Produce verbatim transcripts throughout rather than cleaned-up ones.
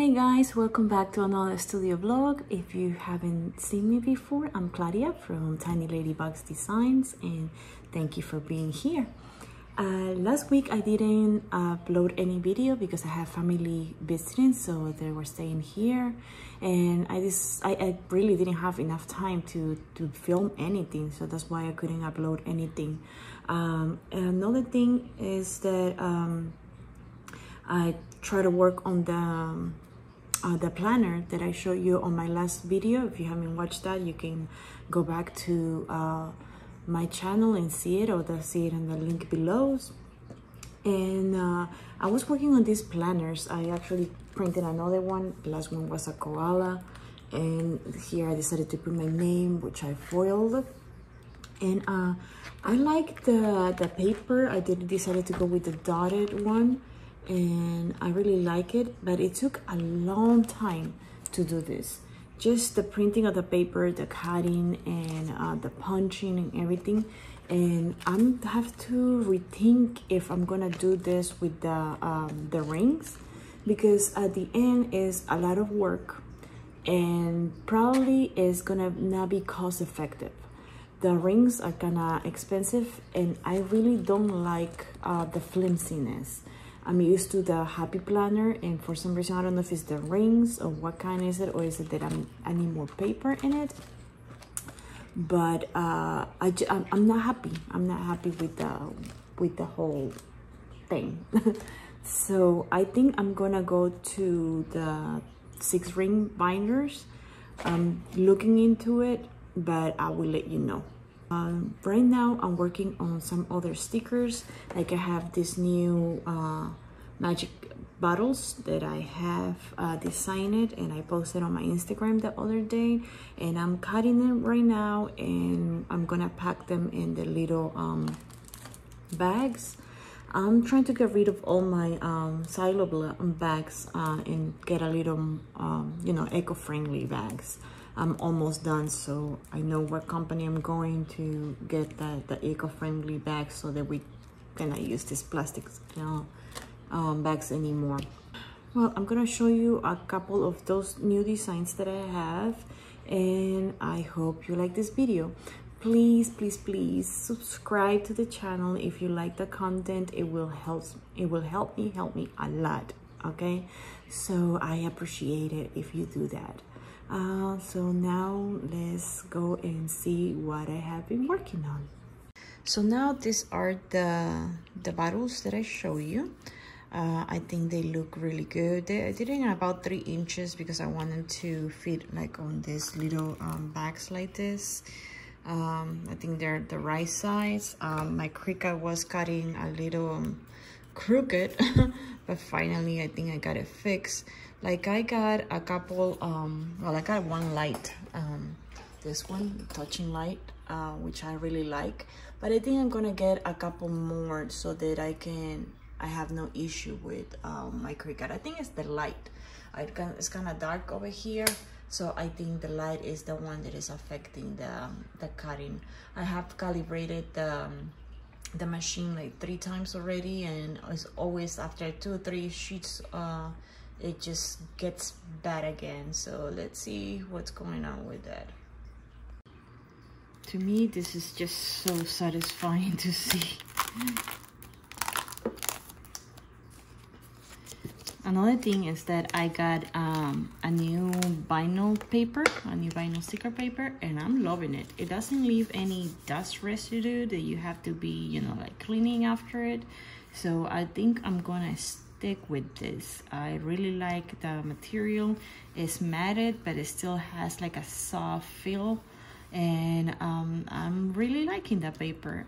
Hey guys, welcome back to another studio vlog. If you haven't seen me before, I'm Claudia from Tiny Ladybugs Designs and thank you for being here. Uh, last week I didn't upload any video because I have family visiting, so they were staying here and I just I, I really didn't have enough time to, to film anything, so that's why I couldn't upload anything. Um, another thing is that um, I try to work on the um, Uh, the planner that I showed you on my last video. If you haven't watched that, you can go back to uh, my channel and see it, or the, see it in the link below. And uh, I was working on these planners. I actually printed another one. The last one was a koala, and here I decided to put my name, which I foiled. And uh, I like the, the paper. I did decided to go with the dotted one, and I really like it, but it took a long time to do this. Just the printing of the paper, the cutting, and uh, the punching and everything. And I'm have to rethink if I'm gonna do this with the um, the rings, because at the end is a lot of work and probably is gonna not be cost effective. The rings are kinda expensive and I really don't like uh, the flimsiness. I'm used to the Happy Planner, and for some reason, I don't know if it's the rings or what kind is it, or is it that I'm, I need more paper in it, but uh, I, I'm not happy. I'm not happy with the, with the whole thing. So I think I'm gonna go to the six ring binders. I'm looking into it, but I will let you know. Um, right now I'm working on some other stickers. Like I have these new uh, magic bottles that I have uh, designed and I posted on my Instagram the other day, and I'm cutting them right now and I'm gonna pack them in the little um, bags. I'm trying to get rid of all my um, silo bags uh, and get a little um, you know, eco-friendly bags. I'm almost done, so I know what company I'm going to get the, the eco-friendly bags, so that we cannot use these plastics, you know, um, bags anymore. Well, I'm gonna show you a couple of those new designs that I have, and I hope you like this video. Please, please, please subscribe to the channel if you like the content. It will help. It will help me, help me a lot. Okay, so I appreciate it if you do that. Uh, so now let's go and see what I have been working on. So now these are the the bottles that I show you. Uh, I think they look really good. They, I did it in about three inches because I wanted to fit like on these little um, bags like this. Um, I think they're the right size. Um, my Cricut was cutting a little um, crooked, but finally I think I got it fixed. Like I got a couple, um, well, I got one light, um, this one, touching light, uh, which I really like. But I think I'm gonna get a couple more so that I can, I have no issue with um, my Cricut. I think it's the light. I can, it's kind of dark over here, so I think the light is the one that is affecting the, the cutting. I have calibrated the, um, the machine like three times already, and it's always after two or three sheets, uh, it just gets bad again. So let's see what's going on with that. To me, this is just so satisfying to see. Another thing is that I got um, a new vinyl paper, a new vinyl sticker paper, and I'm loving it. It doesn't leave any dust residue that you have to be, you know, like cleaning after it. So I think I'm gonna stick with this. I really like the material. It's matted, but it still has like a soft feel, and um, I'm really liking the paper.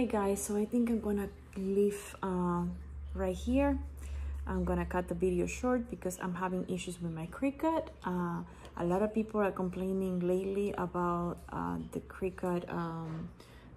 Hey guys, so I think I'm gonna leave uh, right here. I'm gonna cut the video short because I'm having issues with my Cricut. Uh, a lot of people are complaining lately about uh, the Cricut um,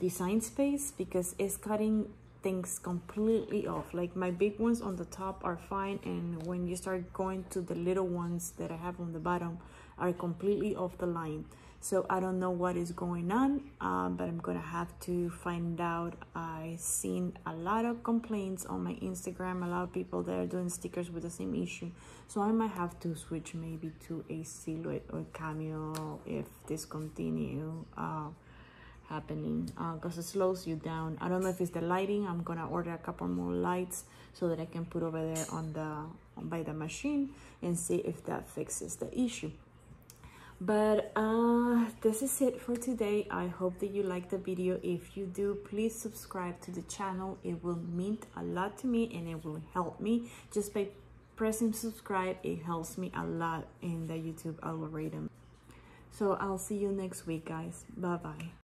design space because it's cutting things completely off. Like my big ones on the top are fine, and when you start going to the little ones that I have on the bottom are completely off the line. So I don't know what is going on, um, but I'm gonna have to find out. I've seen a lot of complaints on my Instagram, a lot of people that are doing stickers with the same issue, so I might have to switch maybe to a Silhouette or Cameo if this continue uh, happening, because uh, it slows you down. I don't know if it's the lighting. I'm gonna order a couple more lights so that I can put over there on the by the machine and see if that fixes the issue. But uh this is it for today. I hope that you liked the video. If you do, please subscribe to the channel. It will mean a lot to me, and it will help me. Just by pressing subscribe, it helps me a lot in the YouTube algorithm. So I'll see you next week, guys. Bye bye.